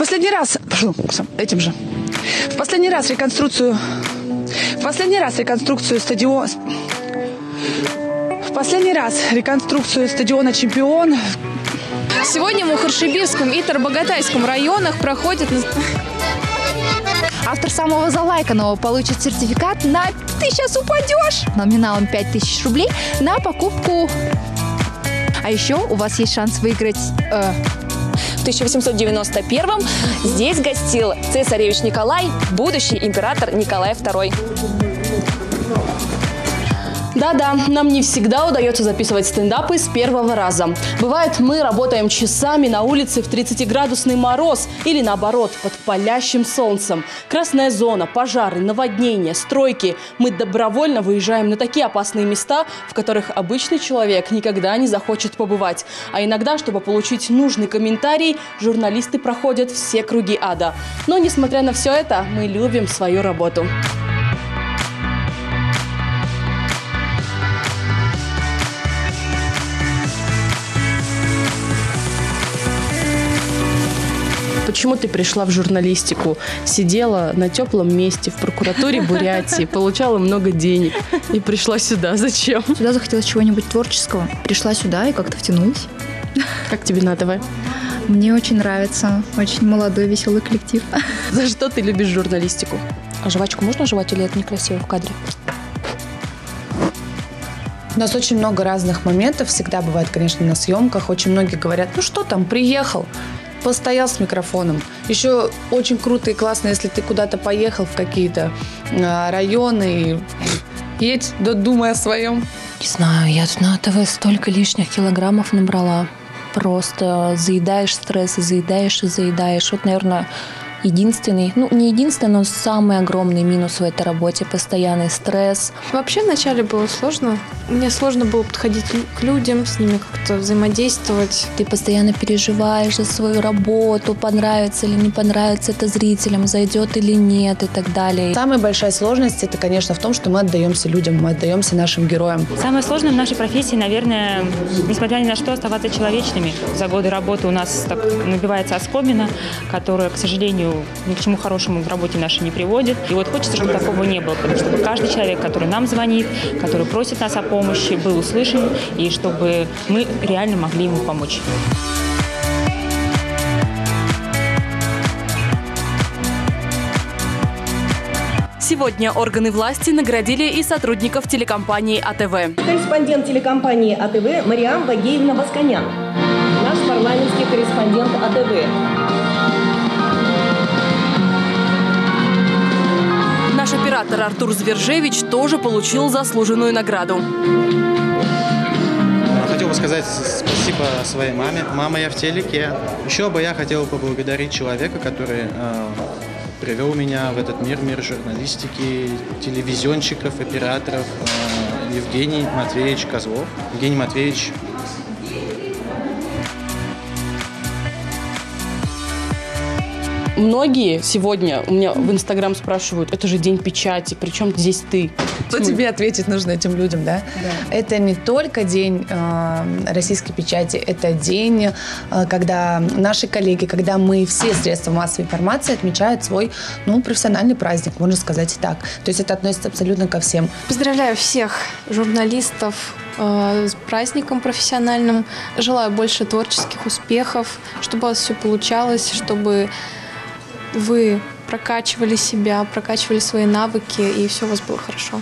В последний раз реконструкцию стадиона «Чемпион». Сегодня в Мухоршибирском и Тарбагатайском районах проходит... Автор самого залайканного получит сертификат на... Ты сейчас упадешь! Номиналом 5000 рублей на покупку. А еще у вас есть шанс выиграть... В 1891-м здесь гостил цесаревич Николай, будущий император Николай II. Да-да, нам не всегда удается записывать стендапы с первого раза. Бывает, мы работаем часами на улице в 30-градусный мороз или, наоборот, под палящим солнцем. Красная зона, пожары, наводнения, стройки. Мы добровольно выезжаем на такие опасные места, в которых обычный человек никогда не захочет побывать. А иногда, чтобы получить нужный комментарий, журналисты проходят все круги ада. Но, несмотря на все это, мы любим свою работу. Почему ты пришла в журналистику? Сидела на теплом месте в прокуратуре Бурятии, получала много денег и пришла сюда. Зачем? Сюда захотелось чего-нибудь творческого. Пришла сюда и как-то втянулась. Как тебе на АТВ? Мне очень нравится. Очень молодой, веселый коллектив. За что ты любишь журналистику? А жвачку можно жевать или это некрасиво в кадре? У нас очень много разных моментов. Всегда бывает, конечно, на съемках. Очень многие говорят, ну что там, приехал. Постоял с микрофоном. Еще очень круто и классно, если ты куда-то поехал в какие-то районы и едь, думай о своем. Не знаю, я тут на АТВ столько лишних килограммов набрала. Просто заедаешь стресс, заедаешь и заедаешь. Вот, наверное, единственный, ну не единственный, но самый огромный минус в этой работе – постоянный стресс. Вообще вначале было сложно. Мне сложно было подходить к людям, с ними как-то взаимодействовать. Ты постоянно переживаешь за свою работу, понравится или не понравится это зрителям, зайдет или нет и так далее. Самая большая сложность – это, конечно, в том, что мы отдаемся людям, мы отдаемся нашим героям. Самое сложное в нашей профессии, наверное, несмотря ни на что, оставаться человечными. За годы работы у нас так набивается оскомина, которая, к сожалению, ни к чему хорошему в работе нашей не приводит. И вот хочется, чтобы такого не было, чтобы каждый человек, который нам звонит, который просит нас о помощи, был услышан, и чтобы мы реально могли ему помочь. Сегодня органы власти наградили и сотрудников телекомпании АТВ. Корреспондент телекомпании АТВ Мариам Багеевна Восканян. Наш парламентский корреспондент АТВ. Наш оператор Артур Звержевич тоже получил заслуженную награду. Хотел бы сказать спасибо своей маме. Мама, я в телеке. Еще бы я хотел поблагодарить человека, который привел меня в этот мир, мир журналистики, телевизионщиков, операторов. Евгений Матвеевич Козлов. Евгений Матвеевич... Многие сегодня у меня в Инстаграм спрашивают, это же день печати, при чем здесь ты? Что тебе ответить нужно этим людям, да? Да. Это не только день российской печати, это день, когда наши коллеги, когда мы все средства массовой информации отмечают свой, ну, профессиональный праздник, можно сказать и так. То есть это относится абсолютно ко всем. Поздравляю всех журналистов с праздником профессиональным. Желаю больше творческих успехов, чтобы у вас все получалось, чтобы... Вы прокачивали себя, прокачивали свои навыки, и все у вас было хорошо.